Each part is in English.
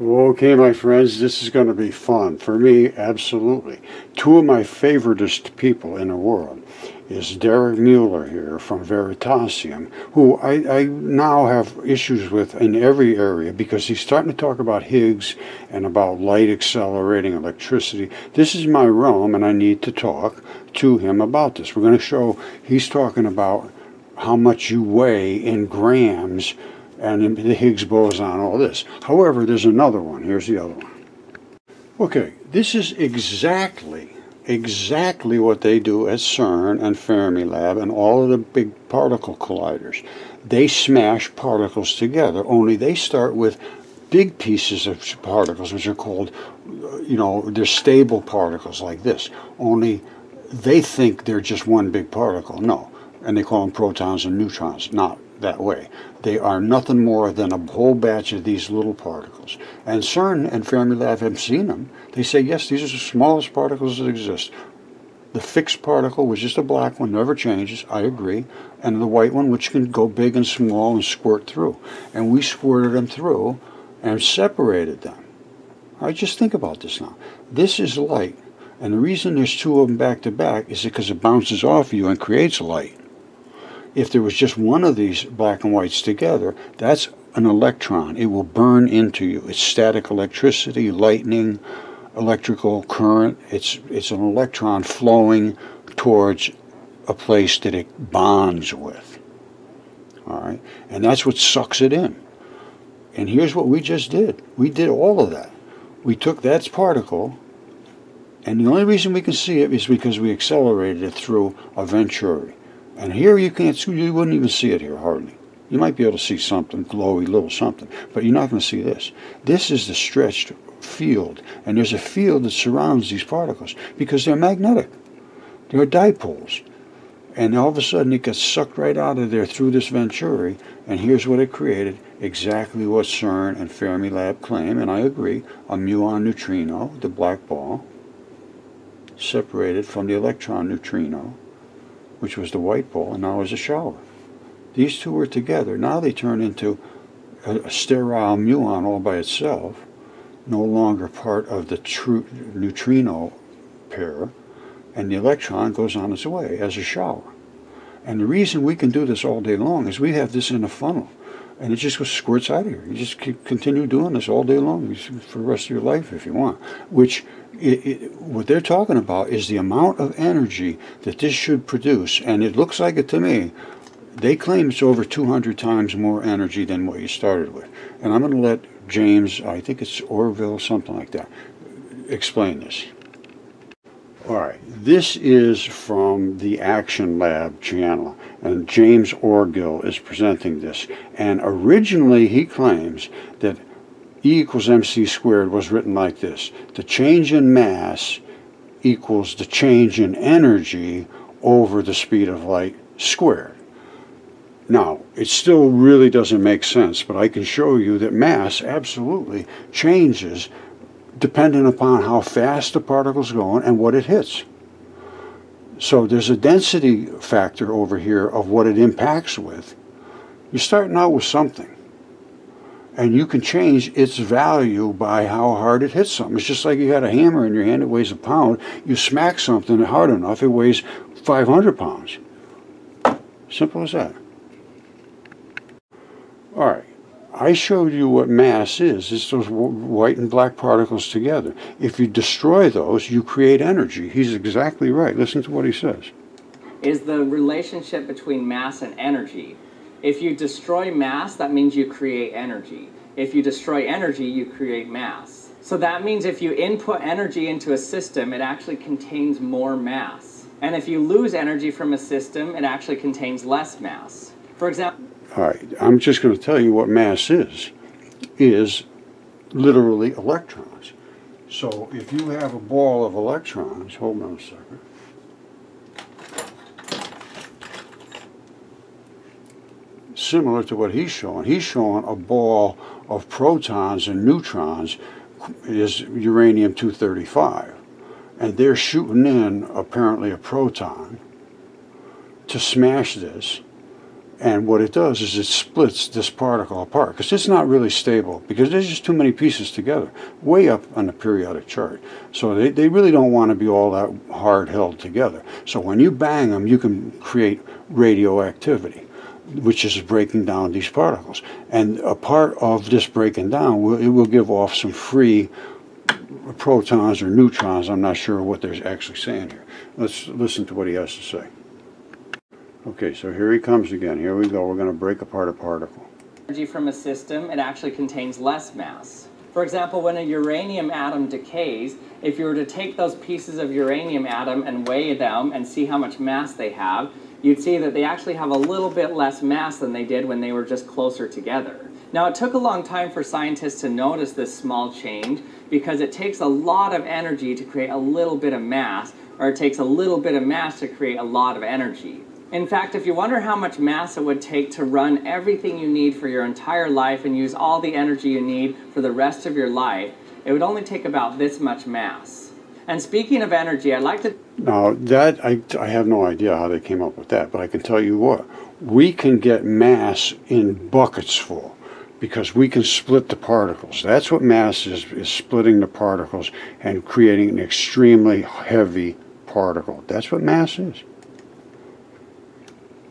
Okay, my friends, this is going to be fun. For me, absolutely. Two of my favoriteest people in the world is Derek Mueller here from Veritasium, who I now have issues with in every area because he's starting to talk about Higgs and about light accelerating electricity. This is my realm, and I need to talk to him about this. We're going to show he's talking about how much you weigh in grams and the Higgs boson, all this. However, there's another one. Here's the other one. Okay, this is exactly what they do at CERN and Fermilab and all of the big particle colliders. They smash particles together, only they start with big pieces of particles, which are called, you know, they're stable particles like this. Only they think they're just one big particle. No. And they call them protons and neutrons. Not that way. They are nothing more than a whole batch of these little particles. And CERN and Fermilab have seen them. They say, yes, these are the smallest particles that exist. The fixed particle, which is the black one, never changes, I agree, and the white one, which can go big and small and squirt through. And we squirted them through and separated them. All right, just think about this now. This is light, and the reason there's two of them back to back is because it bounces off you and creates light. If there was just one of these black and whites together, that's an electron. It will burn into you. It's static electricity, lightning, electrical current. It's an electron flowing towards a place that it bonds with. All right? And that's what sucks it in. And here's what we just did. We did all of that. We took that particle, and the only reason we can see it is because we accelerated it through a venturi. And here you can't, you wouldn't even see it here hardly. You might be able to see something, glowy little something, but you're not going to see this. This is the stretched field, and there's a field that surrounds these particles because they're magnetic. They're dipoles. And all of a sudden it gets sucked right out of there through this venturi, and here's what it created, exactly what CERN and Fermilab claim, and I agree, a muon neutrino, the black ball, separated from the electron neutrino, which was the white ball, and now is a shower. These two were together. Now they turn into a sterile muon all by itself, no longer part of the true neutrino pair, and the electron goes on its way as a shower. And the reason we can do this all day long is we have this in a funnel, and it just squirts out of here. You just continue doing this all day long for the rest of your life if you want, which what they're talking about is the amount of energy that this should produce, and it looks like it to me. They claim it's over 200 times more energy than what you started with, and I'm going to let James, I think it's Orgill, something like that, explain this. All right, this is from the Action Lab channel, and James Orgill is presenting this, and originally he claims that E equals mc squared was written like this. The change in mass equals the change in energy over the speed of light squared. Now, it still really doesn't make sense, but I can show you that mass absolutely changes depending upon how fast the particle's going and what it hits. So there's a density factor over here of what it impacts with. You're starting out with something, and you can change its value by how hard it hits something. It's just like you had a hammer in your hand, it weighs a pound. You smack something hard enough, it weighs 500 pounds. Simple as that. All right, I showed you what mass is. It's those white and black particles together. If you destroy those, you create energy. He's exactly right. Listen to what he says. Is the relationship between mass and energy. If you destroy mass, that means you create energy. If you destroy energy, you create mass. So that means if you input energy into a system, it actually contains more mass. And if you lose energy from a system, it actually contains less mass. For example... All right, I'm just going to tell you what mass is literally electrons. So if you have a ball of electrons, hold on a second. Similar to what he's showing. He's showing a ball of protons and neutrons is uranium-235, and they're shooting in apparently a proton to smash this, And what it does is it splits this particle apart, because it's not really stable, because there's just too many pieces together, way up on the periodic chart. So they really don't want to be all that hard held together. So when you bang them, you can create radioactivity, which is breaking down these particles. And a part of this breaking down, it will give off some free protons or neutrons. I'm not sure what they're actually saying here. Let's listen to what he has to say. Okay, so here he comes again. Here we go. We're going to break apart a particle. Energy from a system, it actually contains less mass. For example, when a uranium atom decays, if you were to take those pieces of uranium atom and weigh them and see how much mass they have, you'd see that they actually have a little bit less mass than they did when they were just closer together. Now, it took a long time for scientists to notice this small change, because it takes a lot of energy to create a little bit of mass, or it takes a little bit of mass to create a lot of energy. In fact, if you wonder how much mass it would take to run everything you need for your entire life and use all the energy you need for the rest of your life, it would only take about this much mass. And speaking of energy, I'd like to... Now, that, I have no idea how they came up with that, but I can tell you what. We can get mass in buckets full, because we can split the particles. That's what mass is splitting the particles and creating an extremely heavy particle. That's what mass is.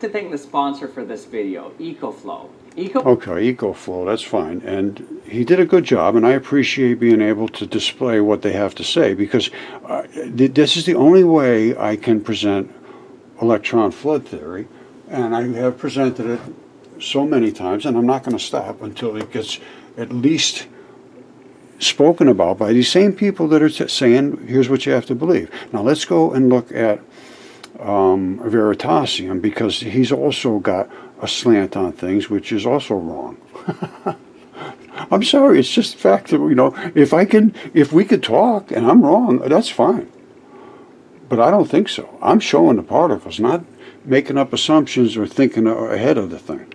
To thank the sponsor for this video, EcoFlow. Okay, EcoFlow, that's fine. And he did a good job, and I appreciate being able to display what they have to say, because this is the only way I can present electron flood theory, and I have presented it so many times, and I'm not going to stop until it gets at least spoken about by these same people that are saying, here's what you have to believe. Now let's go and look at Veritasium, because he's also got a slant on things which is also wrong. I'm sorry, it's just the fact that, you know, if we could talk and I'm wrong, that's fine. But I don't think so. I'm showing the particles, not making up assumptions or thinking ahead of the thing.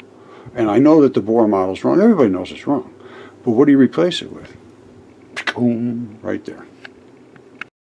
And I know that the Bohr model's wrong. Everybody knows it's wrong. But what do you replace it with? Boom, right there.